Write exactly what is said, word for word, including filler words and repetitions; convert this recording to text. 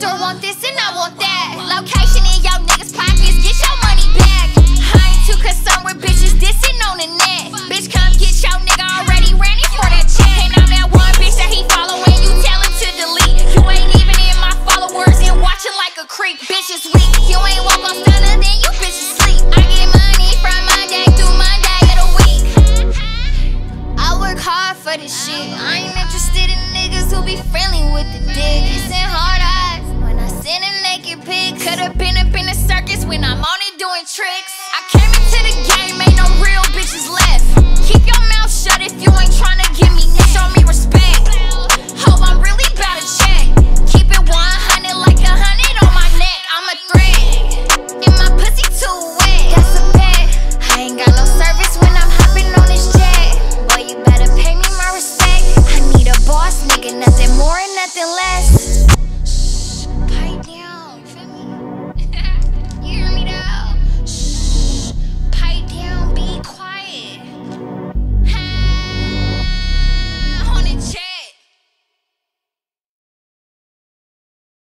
store want this and I want that. Location in y'all niggas' pockets, get your money back. I ain't too concerned with bitches dissing on the net. Bitch, come get your nigga, already ran in for that check. And I'm that one bitch that he following, you tell him to delete. You ain't even in my followers and watching like a creep. Bitch is weak, you ain't walk on stunner, then you bitch is sleep. I get money from Monday through Monday of the week. I work hard for this shit. I ain't interested in niggas who be friendly with the dick. It's in hard eyes when I send a naked pic. Could've been up in the circus when I'm only doing tricks. I can't